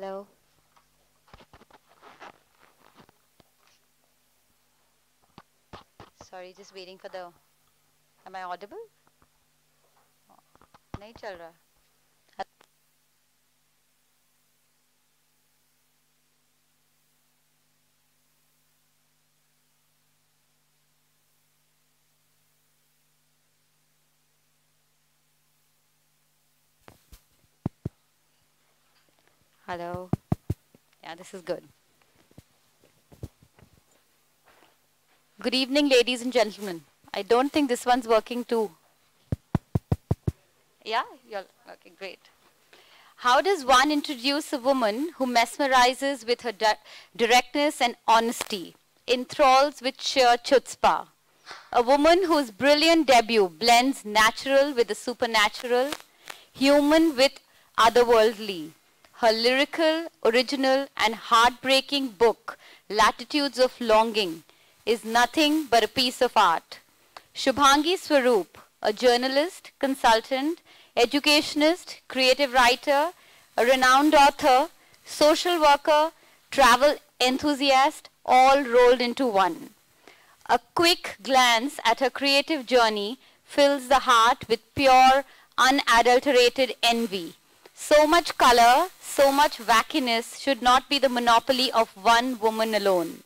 Hello. Sorry, just waiting for the. Am I audible? नहीं चल रहा. Hello. Yeah, this is good. Good evening, ladies and gentlemen. I don't think this one's working too. Yeah? You're, okay, great. How does one introduce a woman who mesmerizes with her directness and honesty, enthralls with sheer chutzpah? A woman whose brilliant debut blends natural with the supernatural, human with otherworldly. Her lyrical, original, and heartbreaking book, Latitudes of Longing, is nothing but a piece of art. Shubhangi Swarup, a journalist, consultant, educationist, creative writer, a renowned author, social worker, travel enthusiast, all rolled into one. A quick glance at her creative journey fills the heart with pure, unadulterated envy. So much color, so much wackiness should not be the monopoly of one woman alone.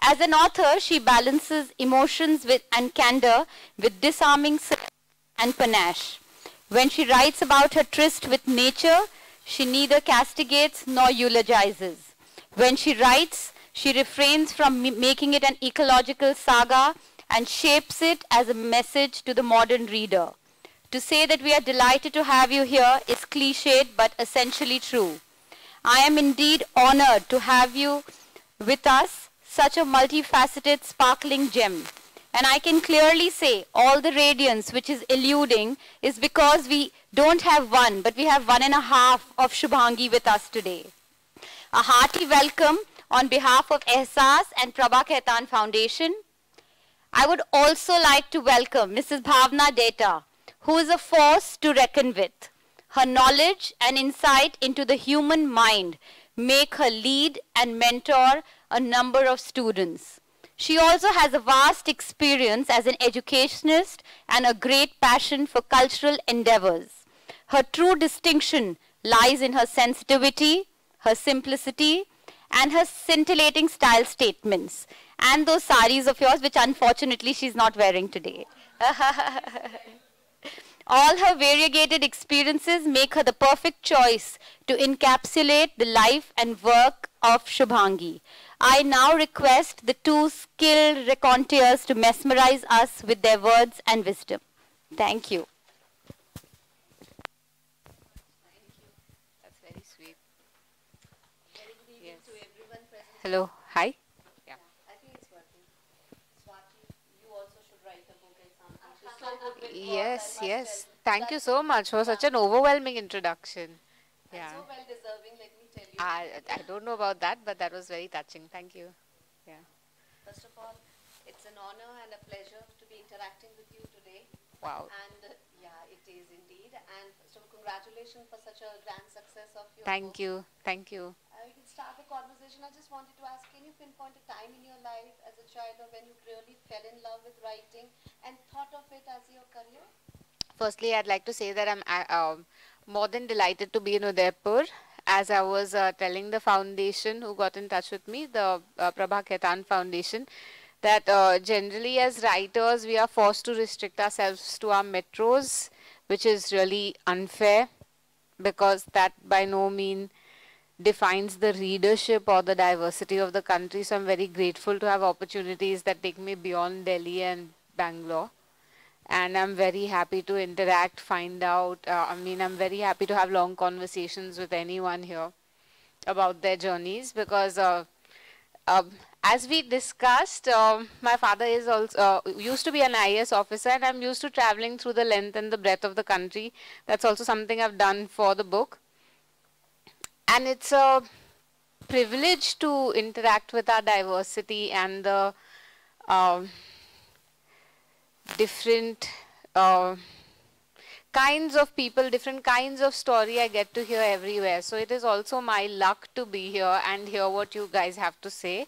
As an author, she balances emotions and candor with disarming and panache. When she writes about her tryst with nature, she neither castigates nor eulogizes. When she writes, she refrains from making it an ecological saga and shapes it as a message to the modern reader. To say that we are delighted to have you here is cliched but essentially true. I am indeed honored to have you with us, such a multifaceted, sparkling gem. And I can clearly say all the radiance which is eluding is because we don't have one, but we have 1.5 of Shubhangi with us today. A hearty welcome on behalf of Ehsaas and Prabha Khaitan Foundation. I would also like to welcome Mrs. Bhavna Data, who is a force to reckon with. Her knowledge and insight into the human mind make her lead and mentor a number of students. She also has a vast experience as an educationist and a great passion for cultural endeavors. Her true distinction lies in her sensitivity, her simplicity, and her scintillating style statements, and those saris of yours, which unfortunately she's not wearing today. All her variegated experiences make her the perfect choice to encapsulate the life and work of Shubhangi. I now request the two skilled raconteurs to mesmerize us with their words and wisdom. Thank you. Thank you. That's very sweet. Very good evening to everyone present. Hello. Hi. Yeah. I think it's working. Swati, you also should write a book. Yes, yes. Thank you so much for such an overwhelming introduction. Yeah. So well deserving, let me tell you. I don't know about that, but that was very touching. Thank you. Yeah. First of all, it's an honor and a pleasure to be interacting with you today. Wow. And yeah, it is indeed. And so congratulations for such a grand success of your book. Thank you. Thank you. We can start the conversation. I just wanted to ask, can you pinpoint a time in your life as a child or when you really fell in love with writing and thought of it as your career? Firstly, I'd like to say that I'm more than delighted to be in Udaipur. As I was telling the foundation who got in touch with me, the Prabha Khaitan Foundation, that generally as writers, we are forced to restrict ourselves to our metros, which is really unfair because that by no means defines the readership or the diversity of the country. So I'm very grateful to have opportunities that take me beyond Delhi and Bangalore. And I'm very happy to interact, find out. I'm very happy to have long conversations with anyone here about their journeys because as we discussed, my father is also used to be an IAS officer, and I'm used to traveling through the length and the breadth of the country. That's also something I've done for the book. And it's a privilege to interact with our diversity and the different kinds of people, different kinds of story I get to hear everywhere. So it is also my luck to be here and hear what you guys have to say.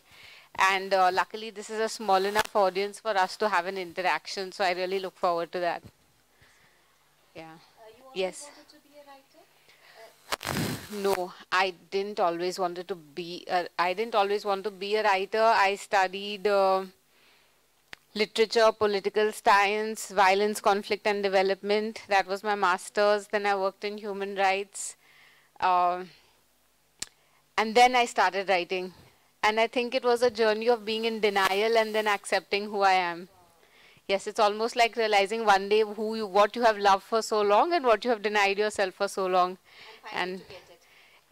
And luckily, this is a small enough audience for us to have an interaction. So I really look forward to that. Yeah. Yes. No, I didn't always wanted to be. I didn't always want to be a writer. I studied literature, political science, violence, conflict, and development. That was my master's. Then I worked in human rights, and then I started writing. And I think it was a journey of being in denial and then accepting who I am. Yes, it's almost like realizing one day who you, what you have loved for so long and what you have denied yourself for so long. And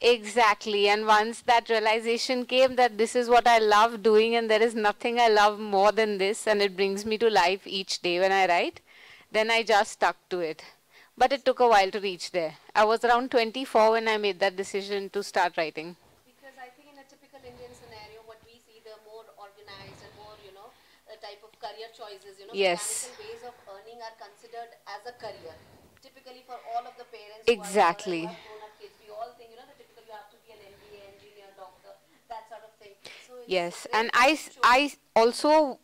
exactly, and once that realization came that this is what I love doing and there is nothing I love more than this, and it brings me to life each day when I write, then I just stuck to it. But it took a while to reach there. I was around 24 when I made that decision to start writing. Because I think in a typical Indian scenario, what we see, the more organized and more, you know, the type of career choices, you know, yes, ways of earning are considered as a career. Typically for all of the parents, exactly, who are grown up kids, we all think, you know, that typically you have to be an MBA, engineer, doctor, that sort of thing. So yes, and I also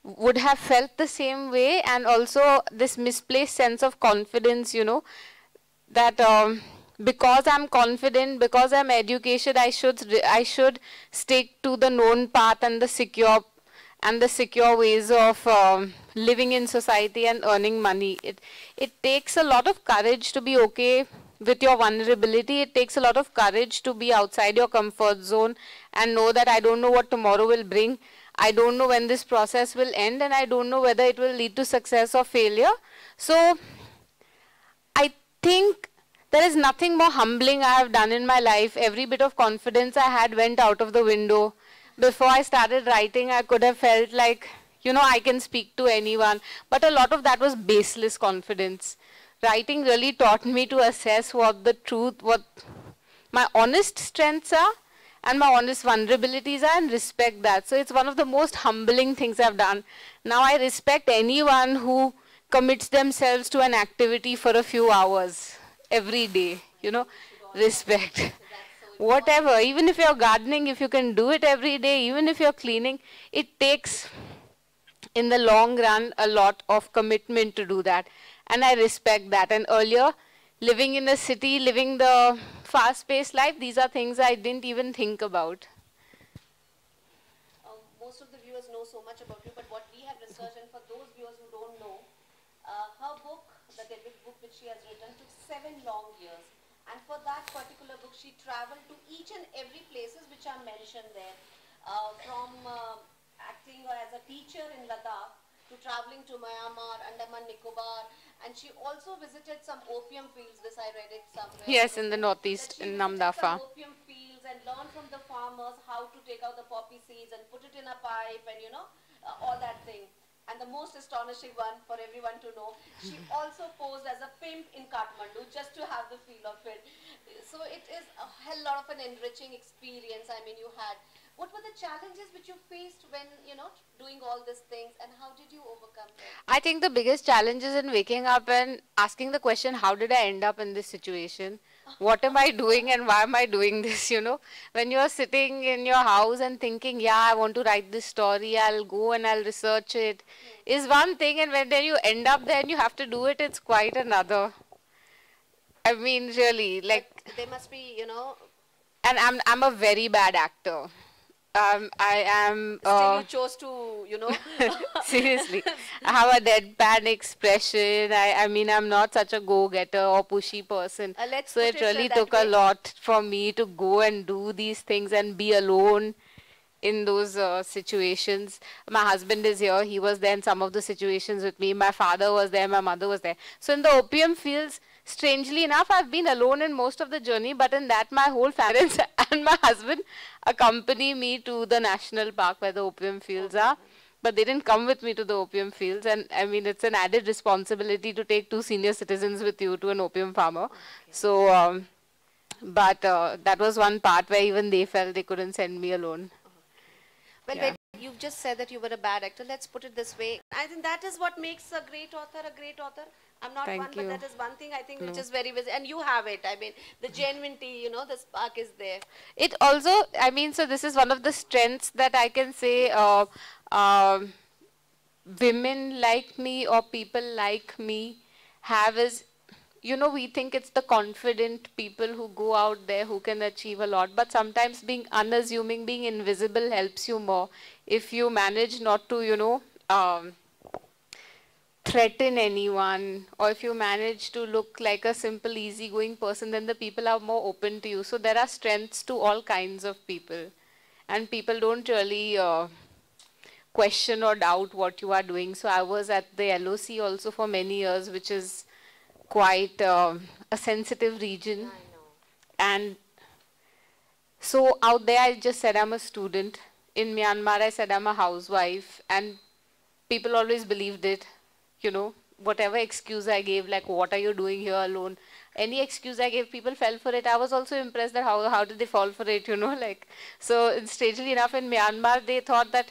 would have felt the same way, and also this misplaced sense of confidence, you know, that because I'm confident, because I'm educated, I should stick to the known path and the secure ways of living in society and earning money. It takes a lot of courage to be okay with your vulnerability. It takes a lot of courage to be outside your comfort zone and know that I don't know what tomorrow will bring. I don't know when this process will end, and I don't know whether it will lead to success or failure. So I think there is nothing more humbling I have done in my life. Every bit of confidence I had went out of the window. Before I started writing, I could have felt like, you know, I can speak to anyone. But a lot of that was baseless confidence. Writing really taught me to assess what the truth, what my honest strengths are and my honest vulnerabilities are, and respect that. So it's one of the most humbling things I've done. Now I respect anyone who commits themselves to an activity for a few hours every day, you know, respect. Whatever, even if you're gardening, if you can do it every day, even if you're cleaning, it takes in the long run a lot of commitment to do that. And I respect that. And earlier, living in a city, living the fast-paced life, these are things I didn't even think about. Most of the viewers know so much about you, but what we have researched, and for those viewers who don't know, her book, the debut book which she has written, took 7 long years. And for that particular book, she traveled to each and every places which are mentioned there. From acting as a teacher in Ladakh, to traveling to Myanmar, Andaman, Nicobar. And she also visited some opium fields. This I read it somewhere. Yes, in the northeast, in Namdafa. Some opium fields, and learned from the farmers how to take out the poppy seeds and put it in a pipe and, you know, all that thing. And the most astonishing one for everyone to know, she also posed as a pimp in Kathmandu just to have the feel of it. So it is a hell lot of an enriching experience, I mean, you had. What were the challenges which you faced when, you know, doing all these things, and how did you overcome them? I think the biggest challenge is in waking up and asking the question, how did I end up in this situation? What am I doing and why am I doing this, you know? When you're sitting in your house and thinking, yeah, I want to write this story, I'll go and I'll research it, is one thing, and when then you end up there and you have to do it, it's quite another. I mean, really, like... But they must be, you know... And I'm a very bad actor. I am... Still you chose to, you know... Seriously. I have a deadpan expression. I mean, I'm not such a go-getter or pushy person. So it really took a lot for me to go and do these things and be alone in those situations. My husband is here. He was there in some of the situations with me. My father was there. My mother was there. So in the opium fields, strangely enough, I've been alone in most of the journey, but in that my whole family and my husband accompany me to the national park where the opium fields are, but they didn't come with me to the opium fields, and I mean, it's an added responsibility to take 2 senior citizens with you to an opium farmer. Okay. So, that was one part where even they felt they couldn't send me alone. Okay. Well, yeah. you've just said that you were a bad actor. Let's put it this way. I think that is what makes a great author a great author. I'm not Thank one, you. But that is one thing I think which is very busy. And you have it. I mean, the genuinity, you know, the spark is there. It also, I mean, so this is one of the strengths that I can say women like me or people like me have is, you know, we think it's the confident people who go out there who can achieve a lot. But sometimes being unassuming, being invisible helps you more. If you manage not to, you know, threaten anyone, or if you manage to look like a simple, easygoing person, then the people are more open to you. So there are strengths to all kinds of people. And people don't really question or doubt what you are doing. So I was at the LOC also for many years, which is quite a sensitive region. And so out there, I just said I'm a student. In Myanmar, I said I'm a housewife. And people always believed it. You know, whatever excuse I gave, like, what are you doing here alone? Any excuse I gave, people fell for it. I was also impressed that how did they fall for it, you know, like. So strangely enough, in Myanmar, they thought that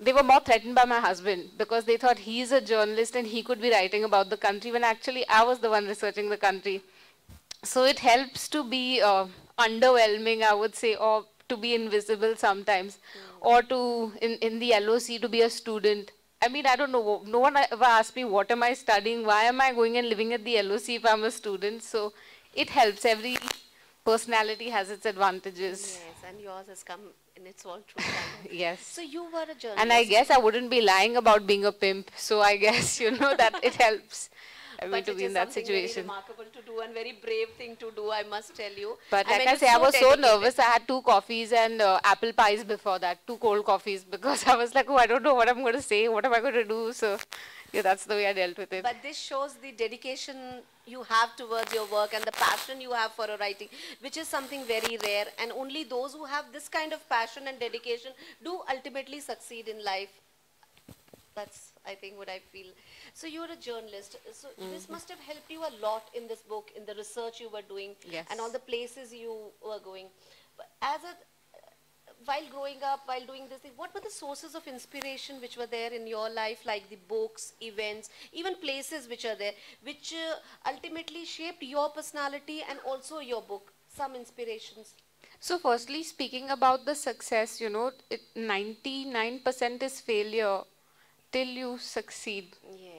they were more threatened by my husband because they thought he's a journalist and he could be writing about the country when actually I was the one researching the country. So it helps to be underwhelming, I would say, or to be invisible sometimes, or to, in the LOC, to be a student. I mean, I don't know, no one ever asked me what am I studying, why am I going and living at the LOC if I'm a student, so it helps. Every personality has its advantages. Yes, and yours has come in its all true time. Yes. So you were a journalist. And I guess I wouldn't be lying about being a pimp, so I guess, you know, that it helps. I mean, to be in that situation. But it is something very remarkable to do and very brave thing to do, I must tell you. But like I say, I was so nervous. I had 2 coffees and apple pies before that, 2 cold coffees, because I was like, oh, I don't know what I'm going to say. What am I going to do? So, yeah, that's the way I dealt with it. But this shows the dedication you have towards your work and the passion you have for your writing, which is something very rare. And only those who have this kind of passion and dedication do ultimately succeed in life. That's, I think, what I feel. So you're a journalist. So this must have helped you a lot in this book, in the research you were doing, and all the places you were going. But as a, while growing up, while doing this thing, what were the sources of inspiration which were there in your life, like the books, events, even places which are there, which ultimately shaped your personality and also your book, some inspirations? So firstly, speaking about the success, you know, 99% is failure. Till you succeed. Yes.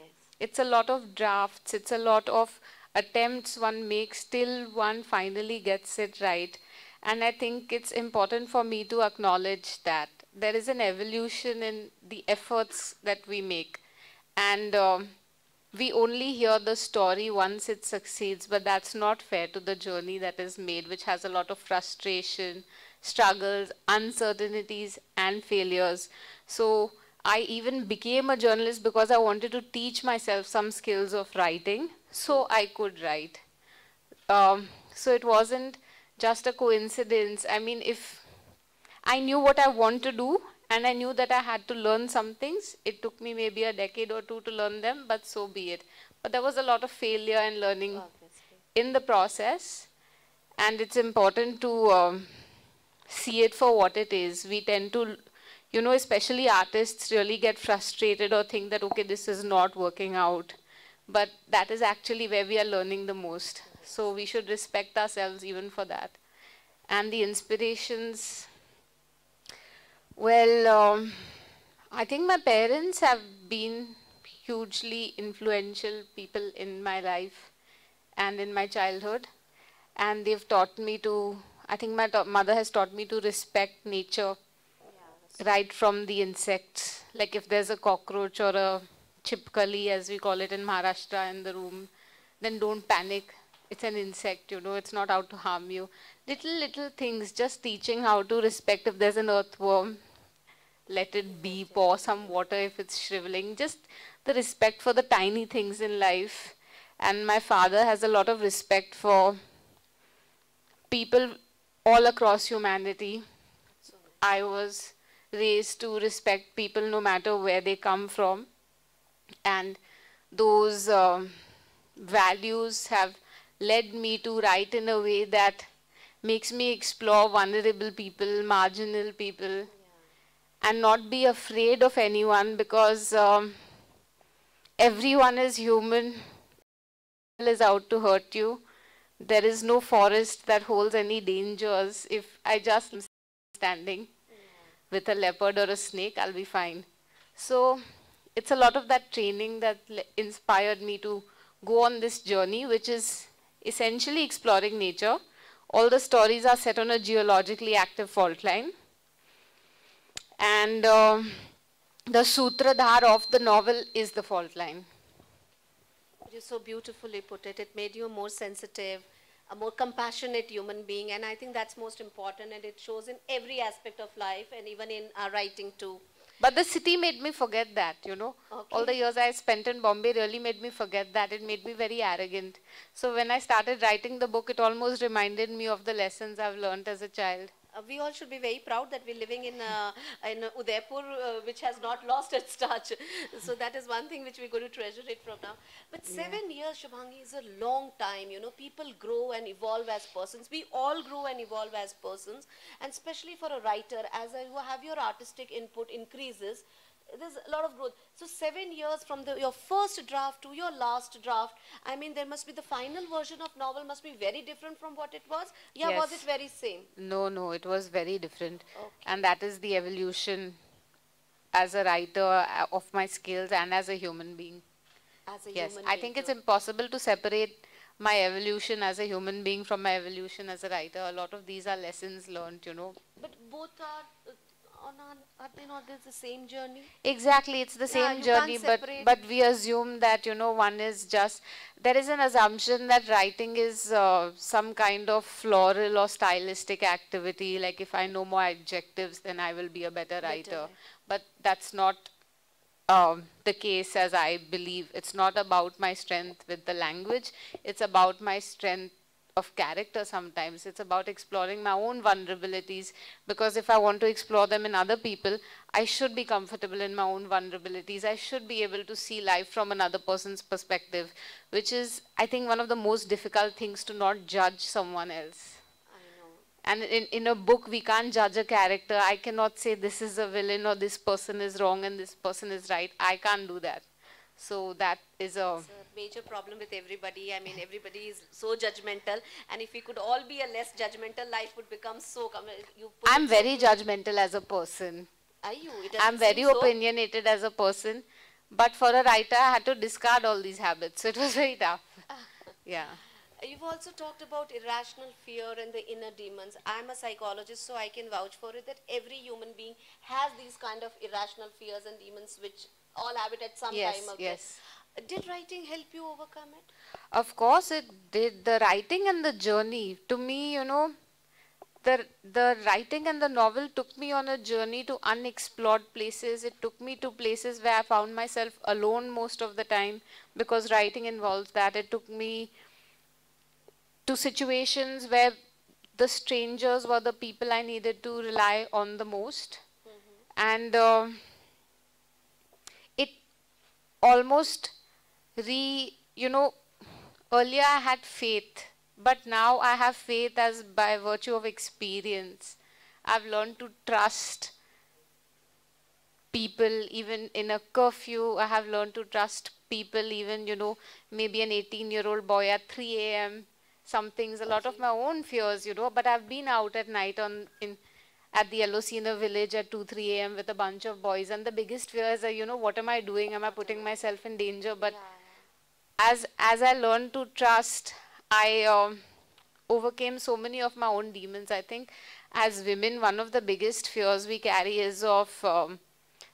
It's a lot of drafts, it's a lot of attempts one makes till one finally gets it right. And I think it's important for me to acknowledge that there is an evolution in the efforts that we make. And we only hear the story once it succeeds, but that's not fair to the journey that is made, which has a lot of frustration, struggles, uncertainties, and failures. So I even became a journalist because I wanted to teach myself some skills of writing so I could write. So it wasn't just a coincidence. I mean, if I knew what I want to do and I knew that I had to learn some things, it took me maybe a decade or two to learn them, but so be it. But there was a lot of failure and learning in the process, and it's important to see it for what it is. We tend to, you know, especially artists really get frustrated or think that, okay, this is not working out. But that is actually where we are learning the most. So we should respect ourselves even for that. And the inspirations, well, I think my parents have been hugely influential people in my life and in my childhood. And they've taught me to, I think my mother has taught me to respect nature. Right from the insects, like if there's a cockroach or a chipkali, as we call it in Maharashtra, in the room, then don't panic. It's an insect, you know, it's not out to harm you. Little things, just teaching how to respect. If there's an earthworm, let it be, pour some water if it's shriveling. Just the respect for the tiny things in life. And my father has a lot of respect for people all across humanity. I was raised to respect people no matter where they come from, and those values have led me to write in a way that makes me explore vulnerable people, marginal people, and not be afraid of anyone, because everyone is human, is out to hurt you. There is no forest that holds any dangers. If I just am standing with a leopard or a snake, I'll be fine. So it's a lot of that training that inspired me to go on this journey, which is essentially exploring nature. All the stories are set on a geologically active fault line. And the sutradhar of the novel is the fault line. You so beautifully put it. It made you more sensitive, a more compassionate human being. And I think that's most important. And it shows in every aspect of life and even in our writing too. But the city made me forget that, you know. Okay. All the years I spent in Bombay really made me forget that. It made me very arrogant. So when I started writing the book, it almost reminded me of the lessons I've learned as a child. We all should be very proud that we're living in Udaipur, which has not lost its touch. So that is one thing which we're going to treasure it from now. But yeah. 7 years, Shubhangi, is a long time. You know, people grow and evolve as persons. We all grow and evolve as persons. And especially for a writer, as you have your artistic input increases, there's a lot of growth. So 7 years from your first draft to your last draft, I mean, there must be the final version of novel must be very different from what it was. Yeah, yes. Was it very same? No, no, it was very different. Okay. And that is the evolution as a writer of my skills and as a human being. As a yes, human I think being it's too. Impossible to separate my evolution as a human being from my evolution as a writer. A lot of these are lessons learned, you know. But both are... Are they not the same journey? Exactly, it's the same journey, but we assume that, you know, one is just, there is an assumption that writing is some kind of floral or stylistic activity, like if I know more adjectives, then I will be a better writer. But that's not the case, as I believe. It's not about my strength with the language, it's about my strength of character sometimes. It's about exploring my own vulnerabilities, because if I want to explore them in other people, I should be comfortable in my own vulnerabilities. I should be able to see life from another person's perspective, which is, I think, one of the most difficult things, to not judge someone else. I know. And in a book, we can't judge a character. I cannot say this is a villain or this person is wrong and this person is right. I can't do that. So that is a major problem with everybody. I mean, everybody is so judgmental, and if we could all be a less judgmental, life would become so... I'm very judgmental as a person. Are you? I'm very opinionated as a person, but for a writer, I had to discard all these habits, so it was very tough. Yeah. You've also talked about irrational fear and the inner demons. I'm a psychologist, so I can vouch for it that every human being has these kind of irrational fears and demons, which all have it at some time. Yes. Did writing help you overcome it? Of course it did. The writing and the journey, to me, you know, the writing and the novel took me on a journey to unexplored places. It took me to places where I found myself alone most of the time, because writing involves that. It took me to situations where the strangers were the people I needed to rely on the most. And it almost you know, earlier I had faith, but now I have faith as by virtue of experience. I've learned to trust people even in a curfew. I have learned to trust people even, you know, maybe an 18-year-old boy at 3 a.m. Some things, a lot of my own fears, you know, but I've been out at night at the LOC in a village at 2–3 a.m. with a bunch of boys, and the biggest fears are, you know, what am I doing? Am I putting myself in danger? But as I learned to trust, I overcame so many of my own demons. I think as women, one of the biggest fears we carry is of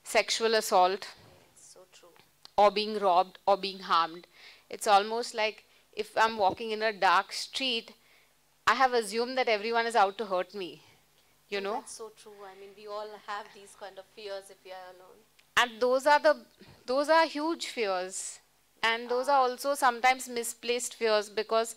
sexual assault. So true. Or being robbed or being harmed. It's almost like if I'm walking in a dark street, I have assumed that everyone is out to hurt me, you know. That's so true. I mean, we all have these kind of fears if we are alone. And those are huge fears. And those are also sometimes misplaced fears, because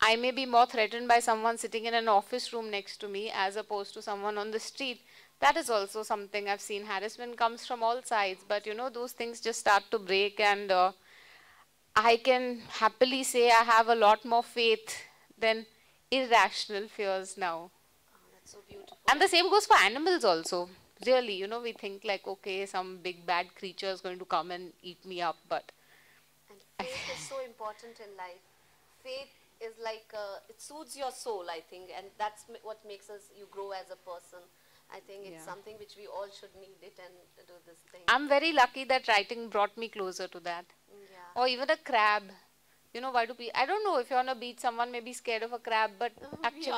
I may be more threatened by someone sitting in an office room next to me as opposed to someone on the street. That is also something I've seen. Harassment comes from all sides, but you know, those things just start to break, and I can happily say I have a lot more faith than irrational fears now. Oh, that's so beautiful. And the same goes for animals also. really, you know, we think like, okay, some big bad creature is going to come and eat me up, but... And faith is so important in life. Faith is like, it soothes your soul, I think, and that's what makes us, you grow as a person. I think it's something which we all should need it and do this thing. I'm very lucky that writing brought me closer to that. Yeah. Or even a crab. You know, why do people, I don't know, if you're on a beach, someone may be scared of a crab, but actually...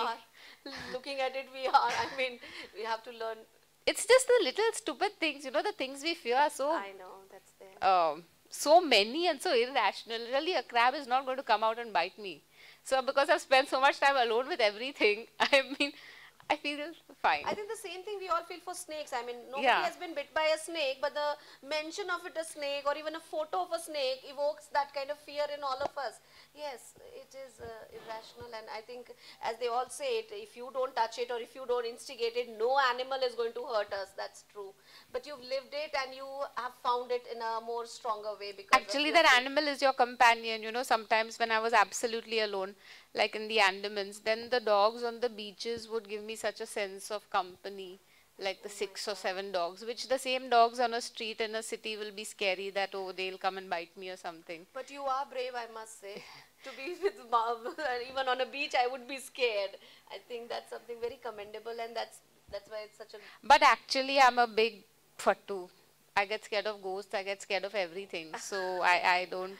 Looking at it, we are. I mean, we have to learn. It's just the little stupid things, you know, the things we fear are so... I know, that's there. So many and so irrational. Really, a crab is not going to come out and bite me. So, because I've spent so much time alone with everything, I mean... I feel fine. I think the same thing we all feel for snakes. I mean, nobody has been bit by a snake, but the mention of it a snake or even a photo of a snake evokes that kind of fear in all of us. Yes, it is irrational, and I think as they all say it, if you don't touch it or if you don't instigate it, no animal is going to hurt us. That's true. But you've lived it and you have found it in a more stronger way. Because actually, that animal is your companion. You know, sometimes when I was absolutely alone, like in the Andamans, then the dogs on the beaches would give me such a sense of company, like the 6 or 7 dogs, which the same dogs on a street in a city will be scary that, oh, they'll come and bite me or something. But you are brave, I must say, to be with mom. Even on a beach, I would be scared. I think that's something very commendable, and that's why it's such a... But actually, I'm a big fattu. I get scared of ghosts. I get scared of everything. So I don't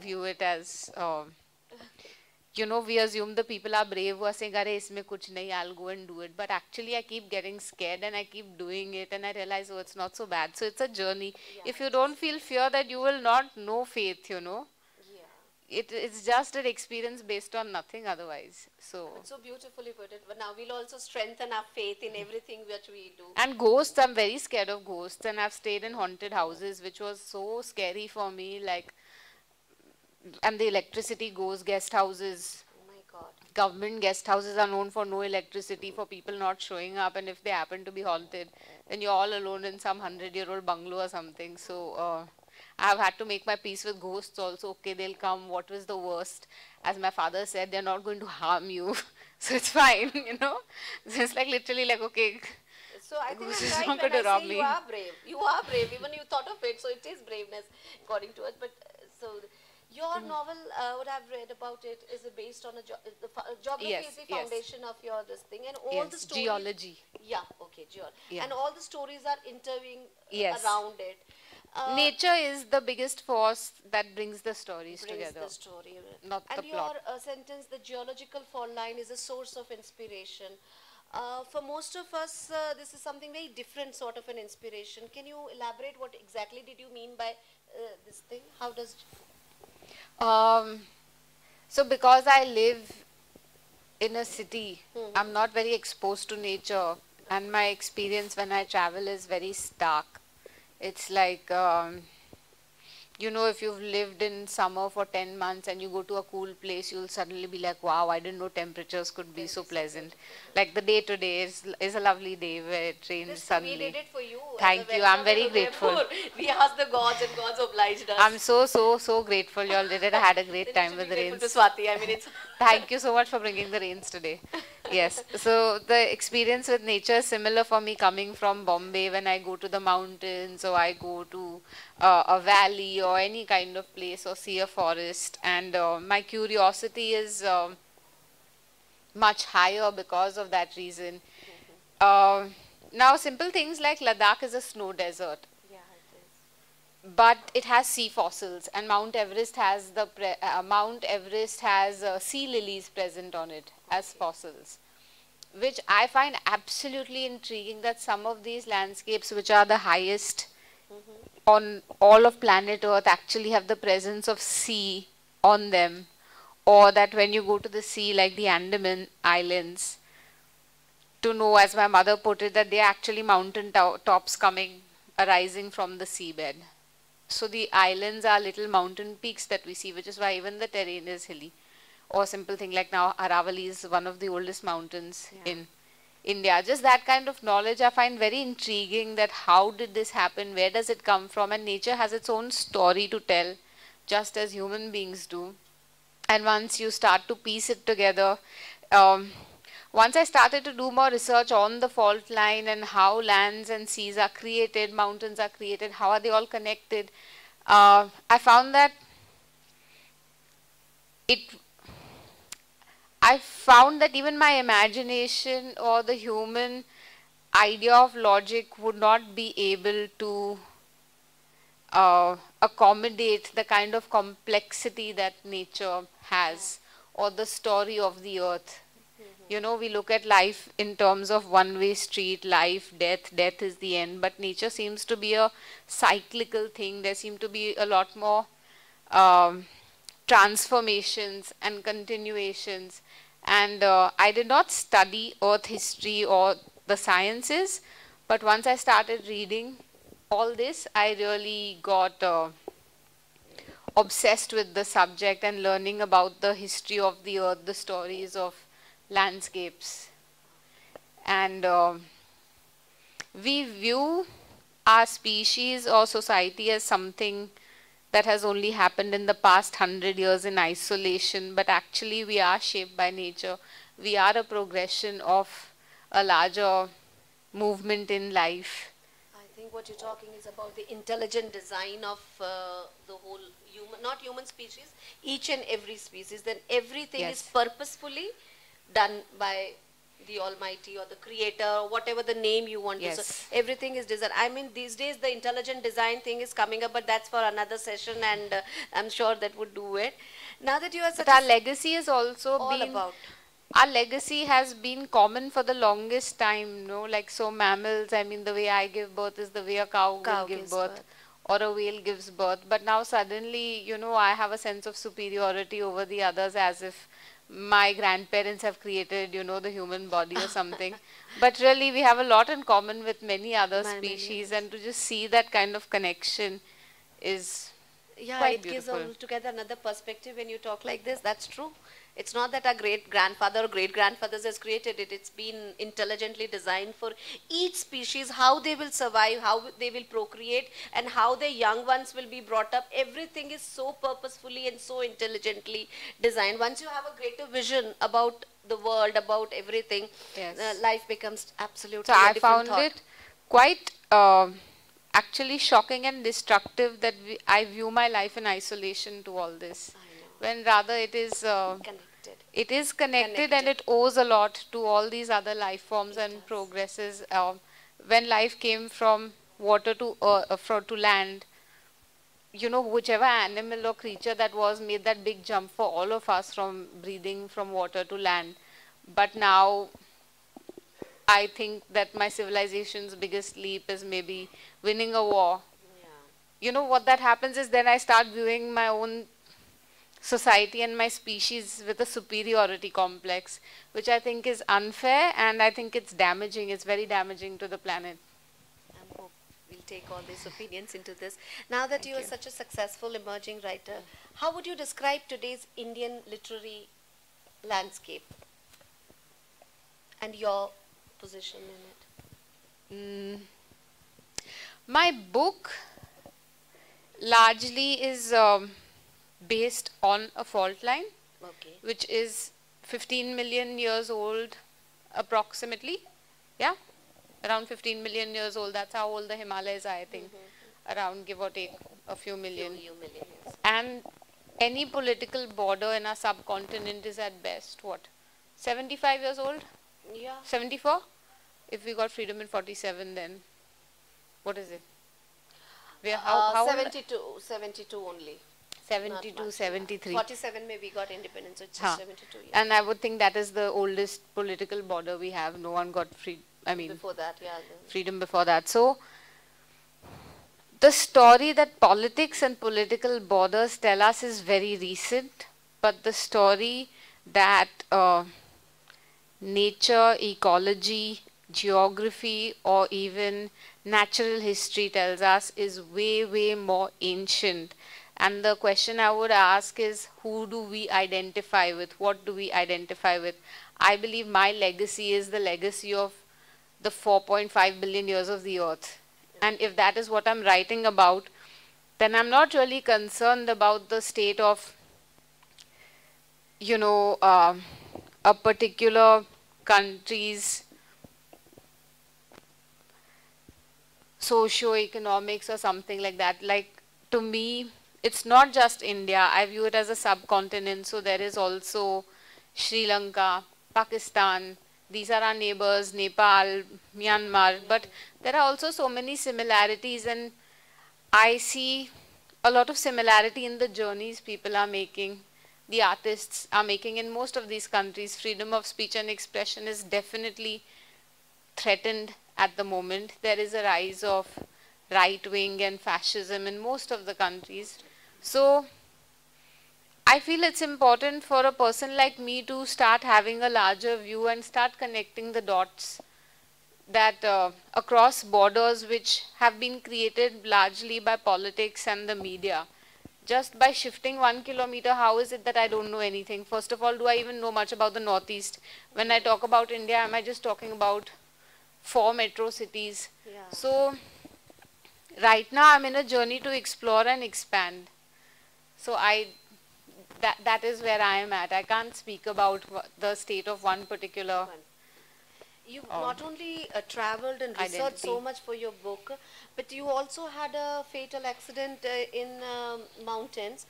view it as... You know, we assume the people are brave who are saying, "Arey, isme kuch nahi, I'll go and do it." But actually, I keep getting scared and I keep doing it and I realize, oh, it's not so bad. So it's a journey. Yeah. If you don't feel fear, that you will not know faith, you know. Yeah. It's just an experience based on nothing otherwise. So it's so beautifully put it. But now we'll also strengthen our faith in everything which we do. And ghosts, I'm very scared of ghosts. And I've stayed in haunted houses, which was so scary for me, like... And the electricity goes, guest houses. Oh my God. Government guest houses are known for no electricity, for people not showing up. And if they happen to be haunted, then you're all alone in some 100-year-old bungalow or something. So I've had to make my peace with ghosts also. Okay, they'll come. What was the worst? As my father said, they're not going to harm you. So it's fine, you know. So it's like literally like, okay. So I think I'm right when I say you are brave. You are brave. Even you thought of it. So it is braveness according to us. But so... Your novel, what I've read about it, is based on a geography is the foundation of your this thing, and all the stories. Geology. Yeah, okay, geology. Yeah. And all the stories are interweaving around it. Nature is the biggest force that brings the stories together. The story, not and the plot. And your sentence, the geological fault line, is a source of inspiration. For most of us, this is something very different sort of an inspiration. Can you elaborate what exactly did you mean by this thing? How does... So because I live in a city, I'm not very exposed to nature, and my experience when I travel is very stark. It's like, you know, if you've lived in summer for 10 months and you go to a cool place, you'll suddenly be like, wow, I didn't know temperatures could be so pleasant. Like the day today is a lovely day where it rains suddenly. We did it for you. Thank you. I'm very grateful. We asked the gods and gods obliged us. I'm so, so, so grateful you all did it. I had a great time with the rains. To Swati. I mean, it's thank you so much for bringing the rains today. Yes. So the experience with nature is similar for me coming from Bombay when I go to the mountains or I go to a valley or any kind of place or see a forest. And my curiosity is much higher because of that reason. Now, simple things like Ladakh is a snow desert. Yeah, it is. But it has sea fossils, and Mount Everest has sea lilies present on it as fossils, which I find absolutely intriguing that some of these landscapes, which are the highest on all of planet Earth, actually have the presence of sea on them, or that when you go to the sea, like the Andaman Islands, to know, as my mother put it, that they are actually mountain tops arising from the seabed. So the islands are little mountain peaks that we see, which is why even the terrain is hilly. Or simple thing like now Aravalli is one of the oldest mountains in India. Just that kind of knowledge I find very intriguing, that how did this happen, where does it come from, and nature has its own story to tell, just as human beings do. And once you start to piece it together, Once I started to do more research on the fault line and how lands and seas are created, mountains are created, how are they all connected, I found that even my imagination or the human idea of logic would not be able to accommodate the kind of complexity that nature has or the story of the earth. You know, we look at life in terms of one-way street, life, death, death is the end. But nature seems to be a cyclical thing. There seem to be a lot more transformations and continuations. And I did not study earth history or the sciences. But once I started reading all this, I really got obsessed with the subject and learning about the history of the earth, the stories of landscapes. And we view our species or society as something that has only happened in the past 100 years in isolation, but actually we are shaped by nature. We are a progression of a larger movement in life. I think what you're talking is about the intelligent design of the whole human, not human species, each and every species. Then everything is purposefully done by the Almighty or the Creator, whatever the name you want to. So everything is designed. I mean, these days the intelligent design thing is coming up, but that's for another session, and I'm sure that would do it. Now that you are such, our legacy is also been about. Our legacy has been common for the longest time. No, like so mammals. I mean, the way I give birth is the way a cow will give birth, or a whale gives birth. But now suddenly, you know, I have a sense of superiority over the others, as if my grandparents have created, you know, the human body or something. But really, we have a lot in common with many other species, and to just see that kind of connection is quite beautiful. Gives altogether another perspective when you talk like this. That's true. It's not that our great-grandfather or great-grandfathers has created it. It's been intelligently designed for each species, how they will survive, how they will procreate, and how their young ones will be brought up. Everything is so purposefully and so intelligently designed. Once you have a greater vision about the world, about everything, life becomes absolutely a different thought. So I found it quite actually shocking and destructive that I view my life in isolation to all this. When rather it is connected and it owes a lot to all these other life forms and progresses. When life came from water to land, you know, whichever animal or creature that was made that big jump for all of us from breathing from water to land. But now I think that my civilization's biggest leap is maybe winning a war. You know, what that happens is then I start viewing my own society and my species with a superiority complex, which I think is unfair, and I think it's damaging. It's very damaging to the planet. I hope we'll take all these opinions into this. Now that you are such a successful emerging writer, how would you describe today's Indian literary landscape and your position in it? My book largely is based on a fault line, which is 15 million years old approximately. Yeah, around 15 million years old. That's how old the Himalayas are, I think, around give or take a few million. And any political border in our subcontinent is at best, what, 75 years old? Yeah. 74? If we got freedom in 47, then what is it? We are how 72 only. 72, 73. 47 maybe we got independence, which is 72 years. And I would think that is the oldest political border we have. No one got free, I mean, before that, freedom before that. So the story that politics and political borders tell us is very recent, but the story that nature, ecology, geography, or even natural history tells us is way, way more ancient. And the question I would ask is, who do we identify with? What do we identify with? I believe my legacy is the legacy of the 4.5 billion years of the earth. And if that is what I'm writing about, then I'm not really concerned about the state of, you know, a particular countries' socio-economics or something like that. Like, to me, it's not just India. I view it as a subcontinent. So there is also Sri Lanka, Pakistan. These are our neighbors, Nepal, Myanmar. But there are also so many similarities, and I see a lot of similarity in the journeys people are making, the artists are making in most of these countries. Freedom of speech and expression is definitely threatened at the moment. There is a rise of right-wing and fascism in most of the countries. So I feel it's important for a person like me to start having a larger view and start connecting the dots that across borders, which have been created largely by politics and the media. Just by shifting 1 kilometer, how is it that I don't know anything? First of all, do I even know much about the Northeast? When I talk about India, am I just talking about 4 metro cities? Yeah. So right now, I'm in a journey to explore and expand. So that is where I am at. I can't speak about the state of one particular. You've not only traveled and researched so much for your book, but you also had a fatal accident in mountains.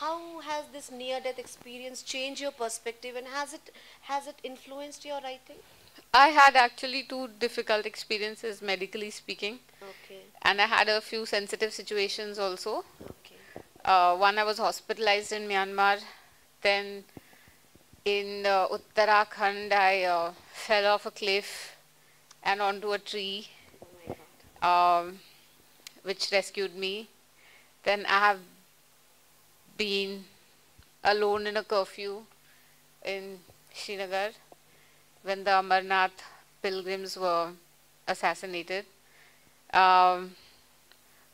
How has this near-death experience changed your perspective, and has it influenced your writing? I had actually 2 difficult experiences, medically speaking. Okay. And I had a few sensitive situations also. Okay. One, I was hospitalized in Myanmar. Then in Uttarakhand, I fell off a cliff and onto a tree, which rescued me. Then I have been alone in a curfew in Srinagar when the Amarnath pilgrims were assassinated.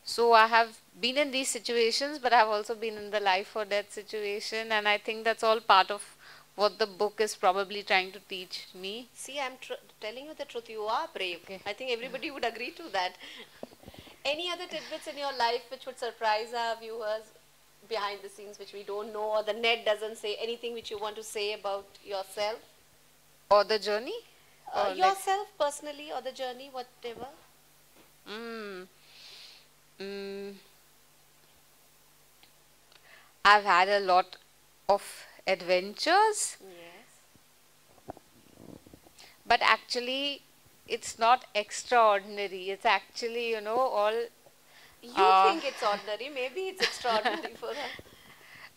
So I have been in these situations, but I have also been in the life or death situation, and I think that's all part of what the book is probably trying to teach me. See, I'm telling you the truth. You are brave. Okay. I think everybody would agree to that. Any other tidbits in your life which would surprise our viewers behind the scenes, which we don't know, or the net doesn't say? Anything which you want to say about yourself? Or the journey? Or yourself personally, or the journey, whatever. I've had a lot of adventures, yes, but actually it's not extraordinary. It's actually, you know, all you think it's ordinary. Maybe it's extraordinary for us.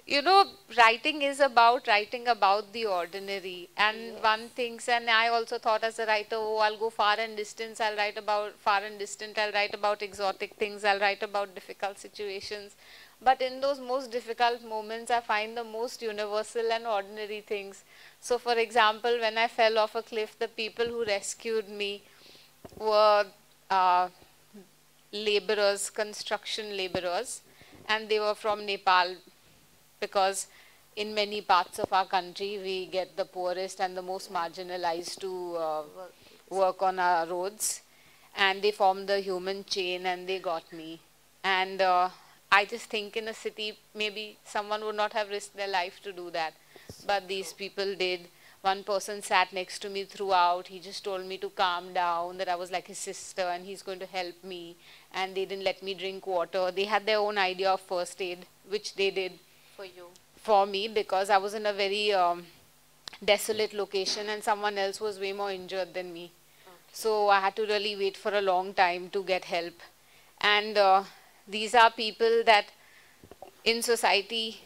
You know, writing is about writing about the ordinary, and yes, one thinks, and I also thought as a writer, oh, I'll go far and distant, I'll write about far and distant, I'll write about exotic things, I'll write about difficult situations. But in those most difficult moments, I find the most universal and ordinary things. So, for example, when I fell off a cliff, the people who rescued me were laborers, construction laborers, and they were from Nepal, because in many parts of our country, we get the poorest and the most marginalized to work on our roads. And they formed the human chain, and they got me. And I just think in a city, maybe someone would not have risked their life to do that. But these people did. One person sat next to me throughout. He just told me to calm down, that I was like his sister and he's going to help me. And they didn't let me drink water. They had their own idea of first aid, which they did for you, for me, because I was in a very desolate location and someone else was way more injured than me. Okay. So I had to really wait for a long time to get help. And these are people that in society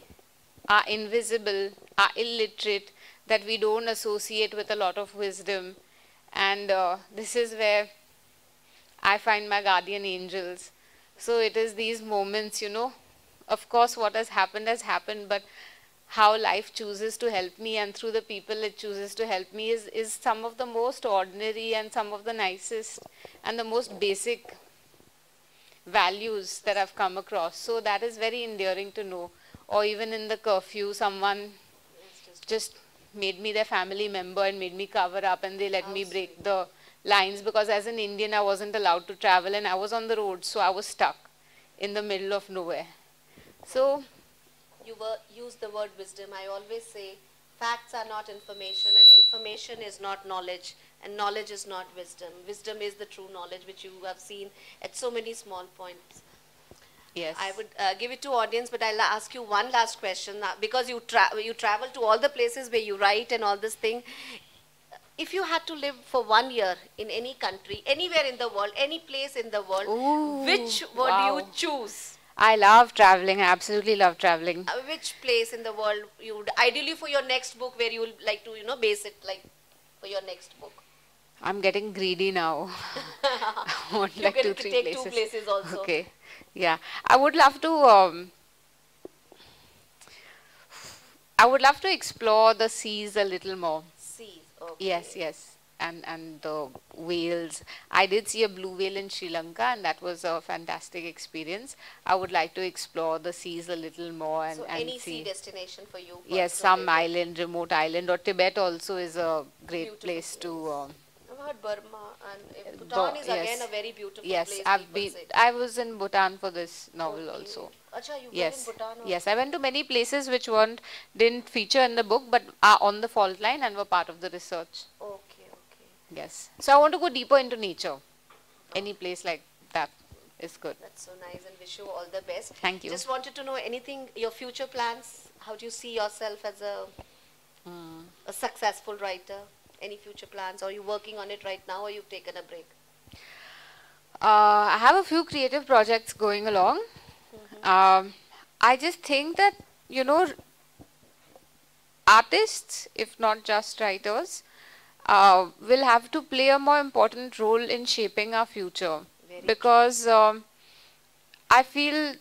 are invisible, are illiterate, that we don't associate with a lot of wisdom. And this is where I find my guardian angels. So it is these moments, you know, of course what has happened, but how life chooses to help me, and through the people it chooses to help me, is some of the most ordinary and some of the nicest and the most basic values that I've come across. So that is very endearing to know. Or even in the curfew, someone just made me their family member and made me cover up, and they let me break the lines, because as an Indian I wasn't allowed to travel and I was on the road, so I was stuck in the middle of nowhere. So you used the word wisdom. I always say facts are not information and information information is not knowledge, and knowledge is not wisdom. Wisdom is the true knowledge, which you have seen at so many small points. Yes. I would give it to audience, but I'll ask you one last question. Because you travel to all the places where you write and all this thing. If you had to live for 1 year in any country, anywhere in the world, any place in the world, ooh, which would you choose? I love traveling. I absolutely love traveling. Which place in the world you would, ideally for your next book, where you would like to, you know, base it, like for your next book? I'm getting greedy now. I want like two places also. Okay. Yeah. I would love to, explore the seas a little more. Seas, okay. Yes, yes. And the whales. I did see a blue whale in Sri Lanka, and that was a fantastic experience. I would like to explore the seas a little more. And, so any sea destination for you? Yes, some island, remote island, or Tibet also is a great place to... I've heard Burma and Bhutan is again a very beautiful place. Yes, I was in Bhutan for this novel also. Achha, you were in Bhutan also? Yes, I went to many places which didn't feature in the book, but are on the fault line and were part of the research. Oh. Yes. So I want to go deeper into nature. Any place like that is good. That's so nice, and wish you all the best. Thank you. Just wanted to know anything, your future plans. How do you see yourself as a successful writer? Any future plans? Are you working on it right now, or you've taken a break? I have a few creative projects going along. Mm-hmm. I just think that, you know, artists, if not just writers, will have to play a more important role in shaping our future. Because I feel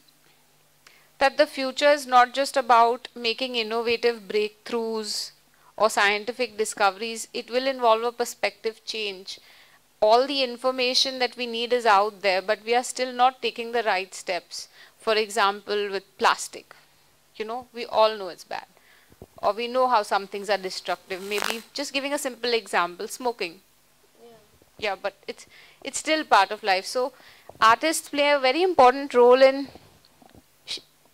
that the future is not just about making innovative breakthroughs or scientific discoveries. It will involve a perspective change. All the information that we need is out there, but we are still not taking the right steps. For example, with plastic, you know, we all know it's bad. Or we know how some things are destructive. Maybe just giving a simple example, smoking. Yeah, but it's still part of life. So artists play a very important role in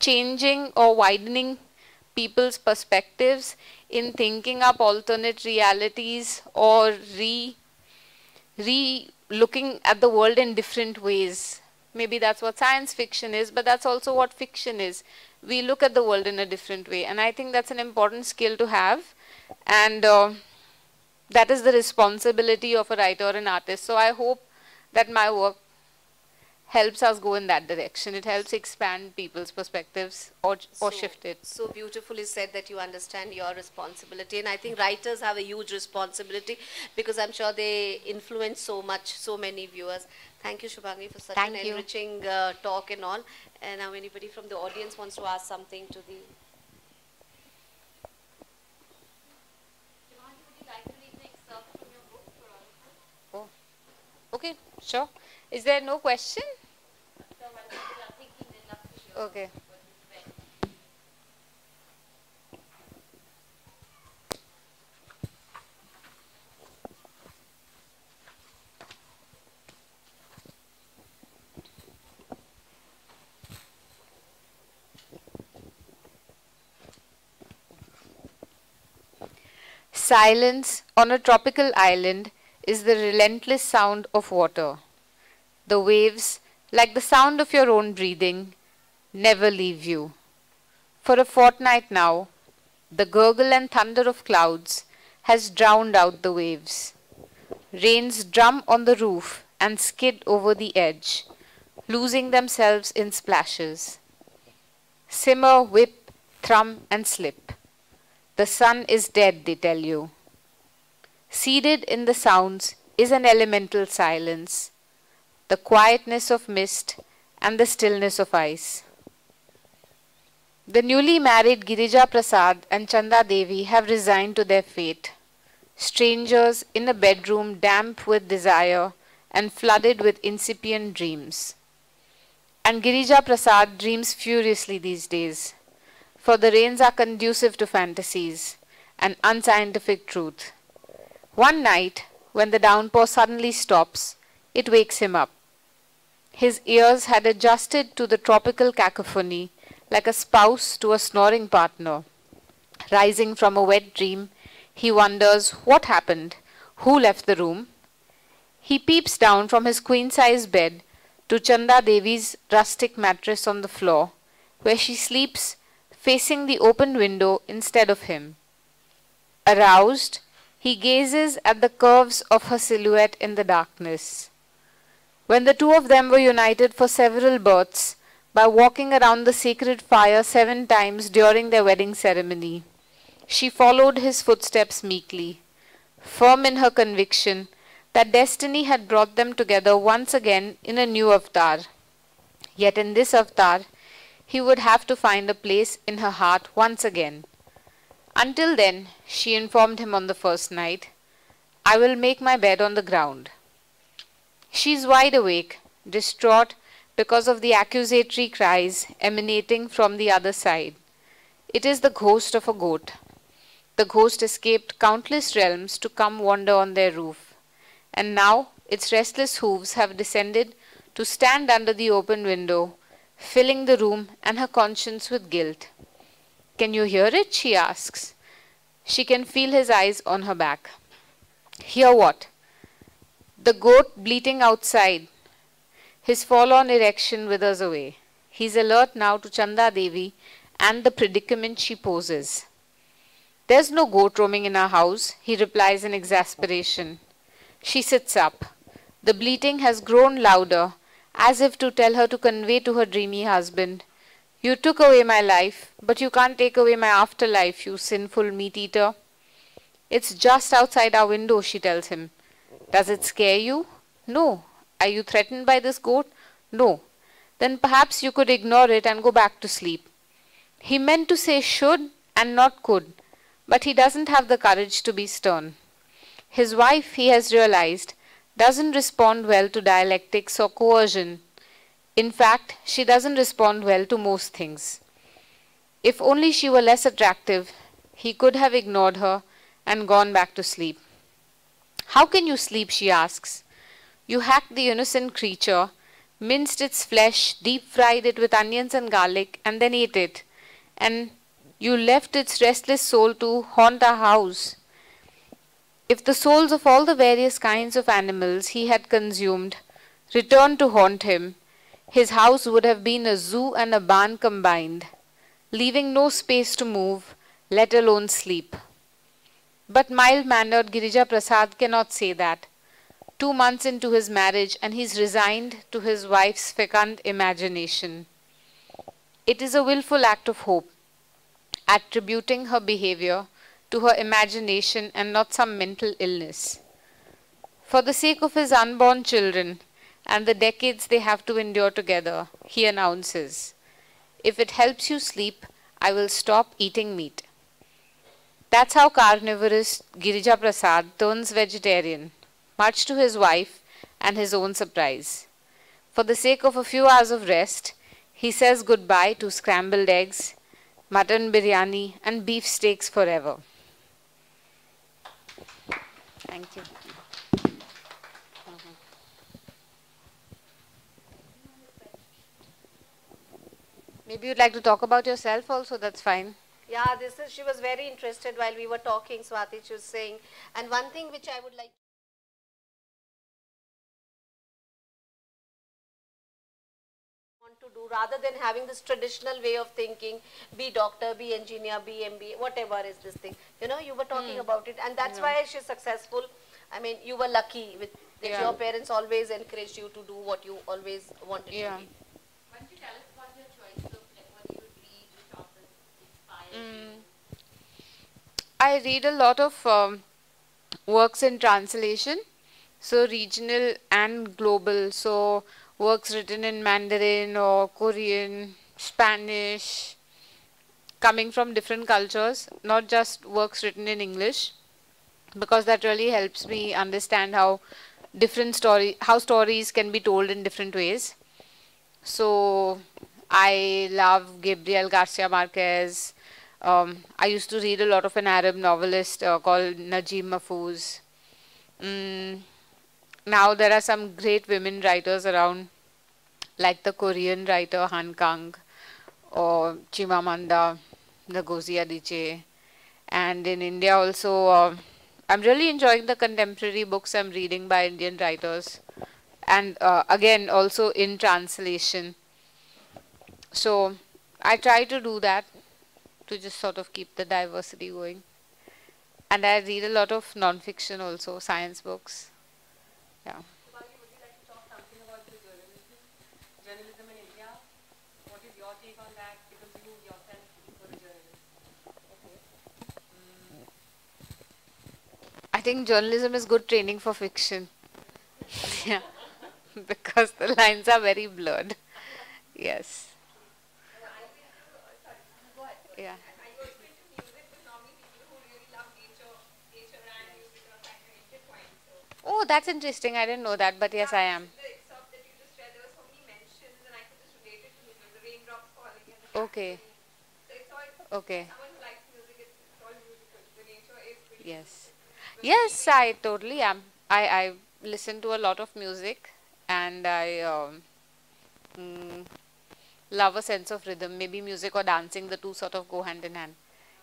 changing or widening people's perspectives, in thinking up alternate realities, or re-looking at the world in different ways. Maybe that's what science fiction is, but that's also what fiction is. We look at the world in a different way, and I think that's an important skill to have, and that is the responsibility of a writer or an artist. So I hope that my work helps us go in that direction. It helps expand people's perspectives or shift it. So beautifully said that you understand your responsibility, and I think writers have a huge responsibility, because I'm sure they influence so much, so many viewers. Thank you, Shubhangi, for such an enriching talk and all. And now anybody from the audience wants to ask something to the... Shubhangi, would you like to read an excerpt from your book for all of us? Oh, okay, sure. Is there no question? Okay. Silence on a tropical island is the relentless sound of water. The waves, like the sound of your own breathing, never leave you. For a fortnight now, the gurgle and thunder of clouds has drowned out the waves. Rains drum on the roof and skid over the edge, losing themselves in splashes. Simmer, whip, thrum and slip. The sun is dead, they tell you. Seeded in the sounds is an elemental silence, the quietness of mist and the stillness of ice. The newly married Girija Prasad and Chanda Devi have resigned to their fate, strangers in a bedroom damp with desire and flooded with incipient dreams. And Girija Prasad dreams furiously these days, for the rains are conducive to fantasies and unscientific truth. One night, when the downpour suddenly stops, it wakes him up. His ears had adjusted to the tropical cacophony, like a spouse to a snoring partner. Rising from a wet dream, He wonders what happened, who left the room. He peeps down from his queen-size bed to Chanda Devi's rustic mattress on the floor, where she sleeps facing the open window instead of him. Aroused, he gazes at the curves of her silhouette in the darkness. When the two of them were united for several births by walking around the sacred fire 7 times during their wedding ceremony, she followed his footsteps meekly, firm in her conviction that destiny had brought them together once again in a new avatar. Yet in this avatar, he would have to find a place in her heart once again. Until then, she informed him on the first night, "I will make my bed on the ground." She's wide awake, distraught because of the accusatory cries emanating from the other side. It is the ghost of a goat. The ghost escaped countless realms to come wander on their roof, and now its restless hooves have descended to stand under the open window, filling the room and her conscience with guilt. "Can you hear it?" she asks. She can feel his eyes on her back. "Hear what?" "The goat bleating outside." His forlorn erection withers away. He's alert now to Chanda Devi and the predicament she poses. "There's no goat roaming in our house," he replies in exasperation. She sits up. The bleating has grown louder, as if to tell her to convey to her dreamy husband, "You took away my life, but you can't take away my afterlife, you sinful meat-eater." "It's just outside our window," she tells him. "Does it scare you?" "No." "Are you threatened by this goat?" "No." "Then perhaps you could ignore it and go back to sleep." He meant to say should and not could, but he doesn't have the courage to be stern. His wife, he has realized, doesn't respond well to dialectics or coercion. In fact, she doesn't respond well to most things. If only she were less attractive, he could have ignored her and gone back to sleep. "How can you sleep?" she asks. "You hacked the innocent creature, minced its flesh, deep-fried it with onions and garlic, and then ate it. And you left its restless soul to haunt our house." If the souls of all the various kinds of animals he had consumed returned to haunt him, his house would have been a zoo and a barn combined, leaving no space to move, let alone sleep. But mild-mannered Girija Prasad cannot say that. 2 months into his marriage, and he's resigned to his wife's fecund imagination. It is a willful act of hope, attributing her behavior to her imagination and not some mental illness. For the sake of his unborn children and the decades they have to endure together, he announces, "If it helps you sleep, I will stop eating meat." That's how carnivorous Girija Prasad turns vegetarian, much to his wife and his own surprise. For the sake of a few hours of rest, he says goodbye to scrambled eggs, mutton biryani, and beef steaks forever. Thank you. Maybe you'd like to talk about yourself also, that's fine. Yeah, she was very interested while we were talking, Swati, she was saying. And one thing which I would like to want to do, rather than having this traditional way of thinking, be doctor, be engineer, be MBA, whatever is this thing. You know, you were talking about it, and that's why she's successful. I mean, you were lucky with that your parents always encouraged you to do what you always wanted to do. I read a lot of works in translation, so regional and global, so works written in Mandarin or Korean, Spanish, coming from different cultures, not just works written in English, because that really helps me understand how stories can be told in different ways. So I love Gabriel Garcia Marquez. I used to read a lot of an Arab novelist called Naguib Mahfouz. Now there are some great women writers around, like the Korean writer Han Kang or Chimamanda Ngozi Adichie, and in India also I'm really enjoying the contemporary books I'm reading by Indian writers, and again also in translation. So I try to do that to just sort of keep the diversity going. And I read a lot of non-fiction also, science books. Yeah. Shubhangi, would you like to talk something about the journalism in India? What is your take on that? Because you yourself were a journalist. Okay. I think journalism is good training for fiction. Yeah. Because the lines are very blurred. Yes. Yeah. Oh, that's interesting. I didn't know that, but yes, I am. Okay. Okay. Yes. Yes, I totally am. I listen to a lot of music, and I love a sense of rhythm. Maybe music or dancing, the two sort of go hand in hand.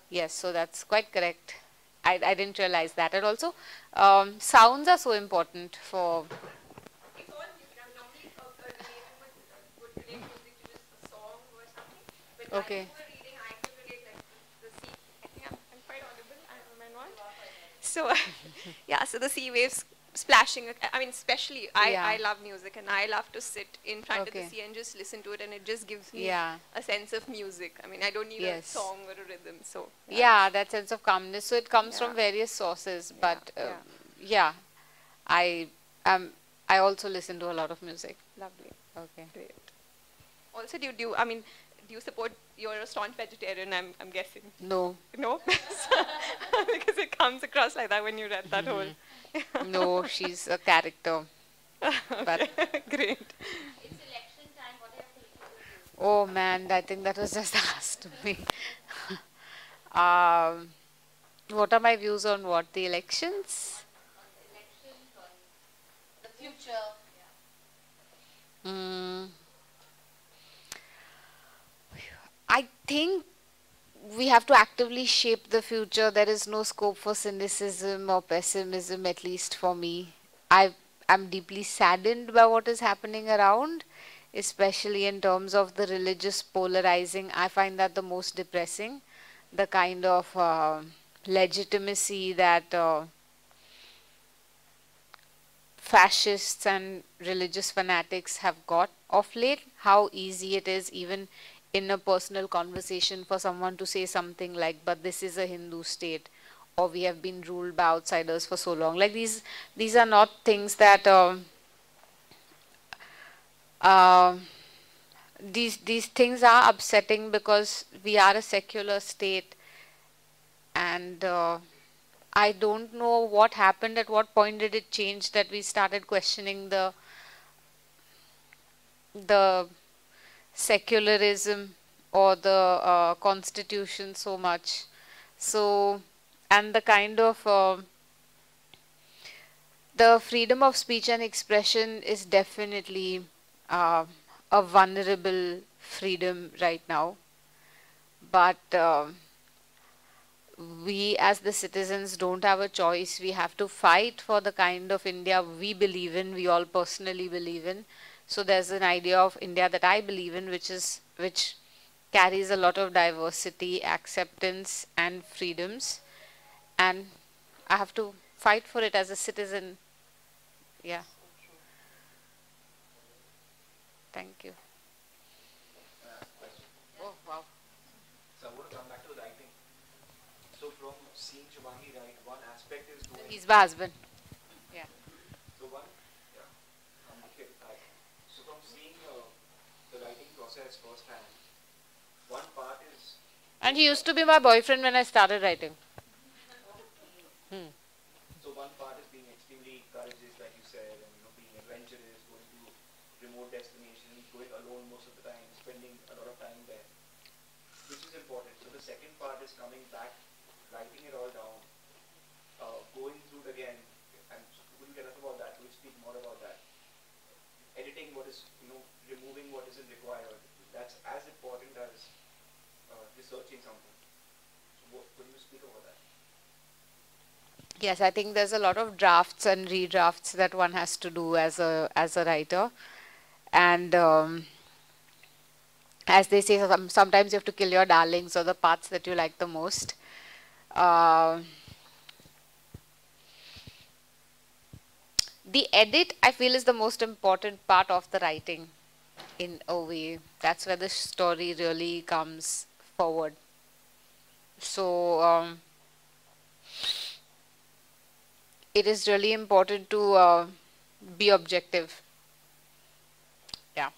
Yes, so that's quite correct. I didn't realize that. And also, sounds are so important for... It's all different. I'm normally related music to just a song or something. But okay. I do reading, I can relate like the sea. I think I'm quite audible. Am I not? So, yeah, so the sea waves splashing. I mean, especially, I love music, and I love to sit in front of the sea and just listen to it, and it just gives me a sense of music. I mean, I don't need a song or a rhythm. So yeah, that sense of calmness. So it comes from various sources, but I also listen to a lot of music. Lovely. Okay. Great. Also, do you support? You're a staunch vegetarian, I'm guessing. No. No? Because it comes across like that when you read that whole... No, she's a character. But great. It's election time. What are you thinking? Oh, man, I think that was just asked me. What are my views on what? The elections? On the future. Yeah. I think we have to actively shape the future. There is no scope for cynicism or pessimism, at least for me. I'm deeply saddened by what is happening around, especially in terms of the religious polarizing. I find that the most depressing, the kind of legitimacy that fascists and religious fanatics have got of late, how easy it is even in a personal conversation for someone to say something like, but this is a Hindu state, or we have been ruled by outsiders for so long. Like these are not things that these things are upsetting, because we are a secular state, and I don't know what happened, at what point did it change that we started questioning the secularism or the constitution so much. So, and the kind of the freedom of speech and expression is definitely a vulnerable freedom right now, but we as the citizens don't have a choice. We have to fight for the kind of India we believe in, we all personally believe in. So there's an idea of India that I believe in, which carries a lot of diversity, acceptance, and freedoms, and I have to fight for it as a citizen. Yeah. Thank you. Oh wow. So I want to come back to the writing. So from seeing Shubhangi write, one aspect is doing. He's my husband. First hand. One part is... And he used to be my boyfriend when I started writing. So one part is being extremely courageous, like you said, and you know, being adventurous, going to remote destinations, going alone most of the time, spending a lot of time there, which is important. So the second part is coming back, writing it all down, going through it again, and could you tell us about that? We'll speak more about that. Editing what is, you know, removing what isn't required. That's as important as researching something. So what, could you speak about that? Yes, I think there's a lot of drafts and redrafts that one has to do as a writer, and as they say, sometimes you have to kill your darlings or the parts that you like the most. The edit, I feel, is the most important part of the writing in a way. That's where the story really comes forward. So it is really important to be objective, yeah,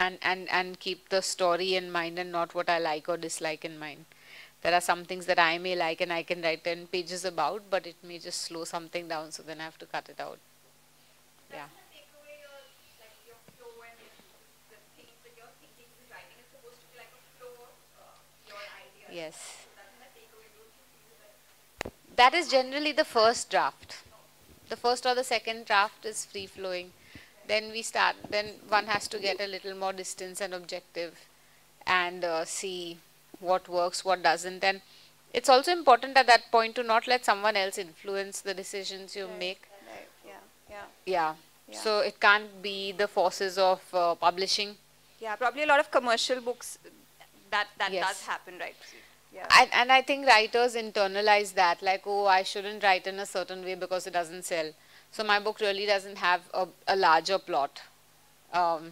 and keep the story in mind and not what I like or dislike in mind. There are some things that I may like and I can write 10 pages about, but it may just slow something down, so then I have to cut it out. Yeah. Yes. That is generally the first draft. The first or the second draft is free flowing. Then we start, then one has to get a little more distance and objective and see what works, what doesn't. And it's also important at that point to not let someone else influence the decisions you make. Right. Yeah. So it can't be the forces of publishing. Yeah, probably a lot of commercial books, that yes, does happen, right? Yeah. And I think writers internalize that, like, oh, I shouldn't write in a certain way because it doesn't sell. So my book really doesn't have a larger plot. I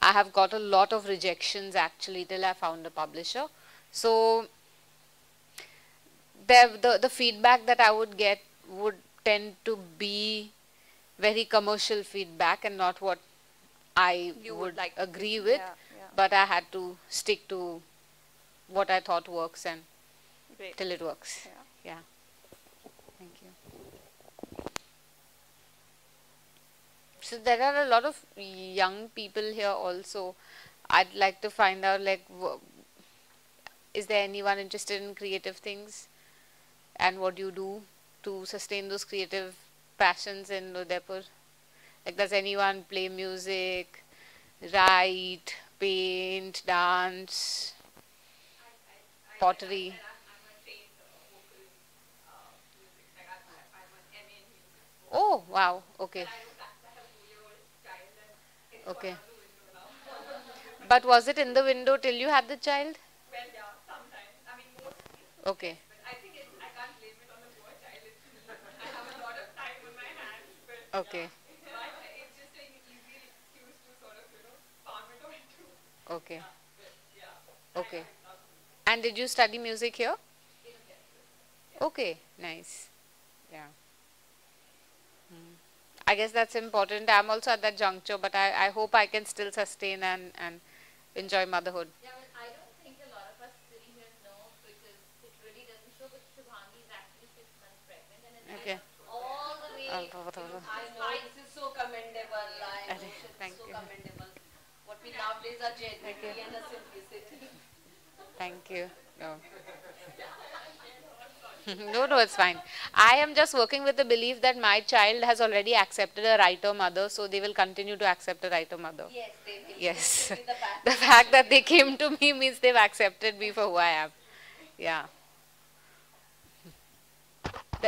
have got a lot of rejections, actually, till I found a publisher. So the feedback that I would get would tend to be very commercial feedback and not what I would like agree with. Yeah. But I had to stick to what I thought works and till it works. Yeah. Thank you. So there are a lot of young people here also. I'd like to find out, like, is there anyone interested in creative things? And what do you do to sustain those creative passions in Udaipur? Like, does anyone play music, write, paint, dance, pottery? Oh, wow. Okay. Okay. But was it in the window till you had the child? Well, yeah, sometimes. I mean, mostly. Okay. But I think I can't blame it on the poor child. I have a lot of time on my hands. But okay. Yeah. Okay. Okay. And did you study music here? Okay. Nice. Yeah. I guess that's important. I'm also at that juncture, but I hope I can still sustain and enjoy motherhood. Yeah, but I don't think a lot of us sitting here know, because it really doesn't show, but Shubhangi is actually 6 months pregnant, and it's okay. All the way. I know this is so commendable. Thank you. So commendable. We nowadays are genuinely and a simplicity. Thank you. No. No, it's fine. I am just working with the belief that my child has already accepted a writer mother, so they will continue to accept a writer mother. Yes, they will. Yes. The fact that they came to me means they've accepted me for who I am. Yeah.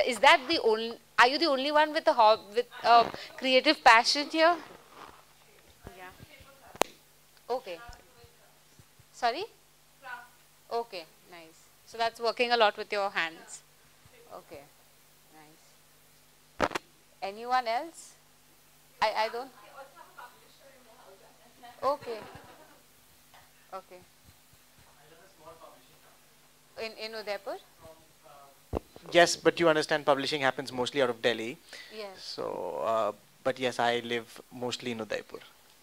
Is that the only? Are you the only one with a creative passion here? Okay. Sorry? Okay, nice. So that's working a lot with your hands. Okay, nice. Anyone else? I don't. Okay. Okay. In Udaipur? Yes, but you understand publishing happens mostly out of Delhi. Yes. So, but yes, I live mostly in Udaipur.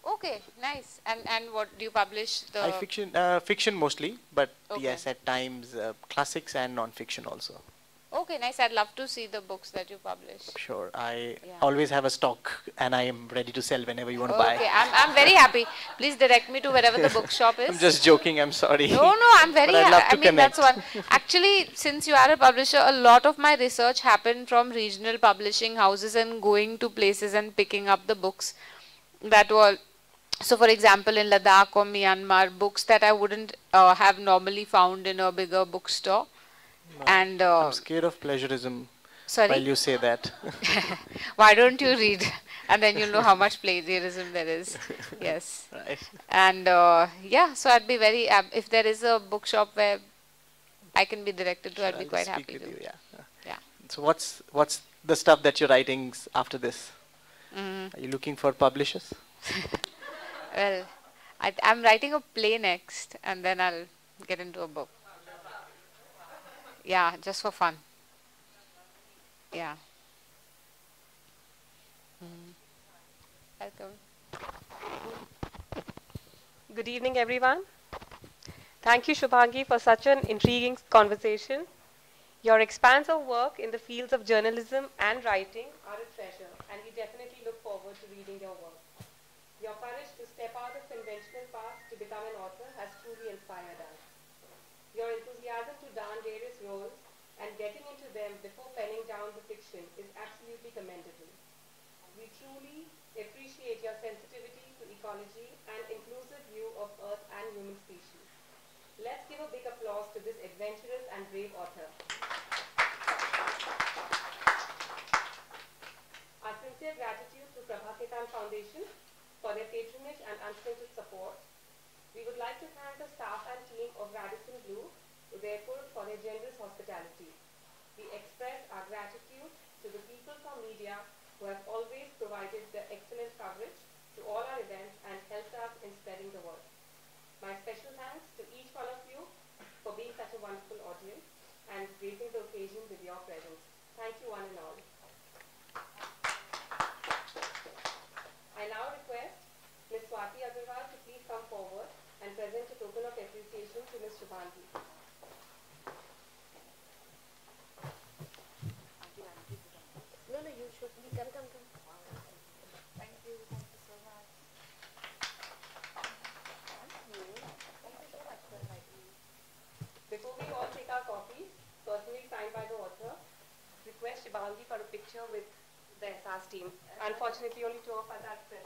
Okay, nice. And what do you publish? The fiction mostly, but okay. Yes, at times classics and non-fiction also. Okay, nice. I'd love to see the books that you publish. Sure, I always have a stock, and I am ready to sell whenever you want to buy. Okay, I'm very happy. Please direct me to wherever the bookshop is. I'm just joking. I'm sorry. No, I'm very happy. I mean, that's one. Actually, since you are a publisher, a lot of my research happened from regional publishing houses and going to places and picking up the books that were. So, for example, in Ladakh or Myanmar, books that I wouldn't have normally found in a bigger bookstore, No, and I'm scared of plagiarism. Sorry? While you say that. Why don't you read? And then you'll know how much plagiarism there is. Yes. Right. And yeah, so I'd be very, if there is a bookshop where I can be directed to, sure, I'd be quite happy to. You, yeah. So what's the stuff that you're writing after this? Are you looking for publishers? Well, I'm writing a play next, and then I'll get into a book. Yeah, just for fun. Yeah. Welcome. Good evening, everyone. Thank you, Shubhangi, for such an intriguing conversation. Your expansive work in the fields of journalism and writing are a treasure, and we definitely look forward to reading your work. Your courage to step out of conventional paths to become an author has truly inspired us. Your enthusiasm to don various roles and getting into them before penning down the fiction is absolutely commendable. We truly appreciate your sensitivity to ecology and inclusive view of Earth and human species. Let's give a big applause to this adventurous and brave author. Our sincere gratitude to Prabha Khaitan Foundation for their patronage and unstinted support. We would like to thank the staff and team of Radisson Blue, Udaipur, for their generous hospitality. We express our gratitude to the people from media who have always provided the excellent coverage to all our events and helped us in spreading the word. My special thanks to each one of you for being such a wonderful audience and gracing the occasion with your presence. Thank you one and all. I now request Ms. Swati Agarwal to please come forward and present a token of appreciation to Ms. Shubhangi. No, no, you should. Come, come, come. Thank you. Thank you so much. Thank you. Thank you so much for inviting me. Before we all take our copies, personally signed by the author, request Shubhangi for a picture with the Ehsaas team. Unfortunately, only two of us are present.